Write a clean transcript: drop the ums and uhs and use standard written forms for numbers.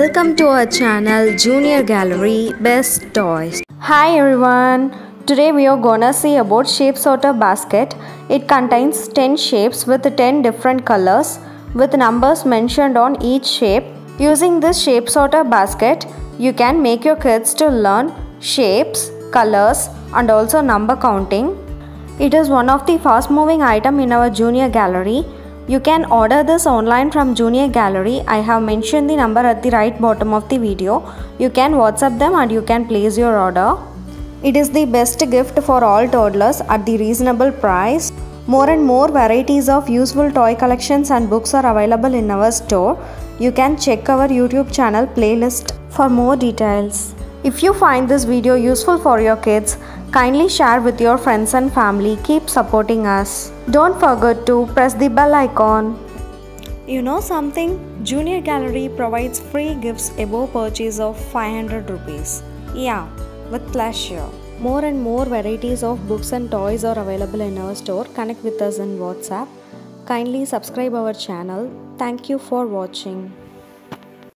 Welcome to our channel Junior Gallery Best Toys. Hi everyone. Today we are gonna see about shapes out of basket. It contains 10 shapes with 10 different colors with numbers mentioned on each shape. Using this shapes out of basket, you can make your kids to learn shapes, colors and also number counting. It is one of the fast moving item in our Junior Gallery. You can order this online from Junior Gallery. I have mentioned the number at the right bottom of the video. You can WhatsApp them and you can place your order. It is the best gift for all toddlers at the reasonable price. More and more varieties of useful toy collections and books are available in our store. You can check our YouTube channel playlist for more details. If you find this video useful for your kids, kindly share with your friends and family. Keep supporting us. Don't forget to press the bell icon. You know something? Junior Gallery provides free gifts above purchase of 500 rupees. Yeah, with pleasure. More and more varieties of books and toys are available in our store. Connect with us on WhatsApp. Kindly subscribe our channel. Thank you for watching.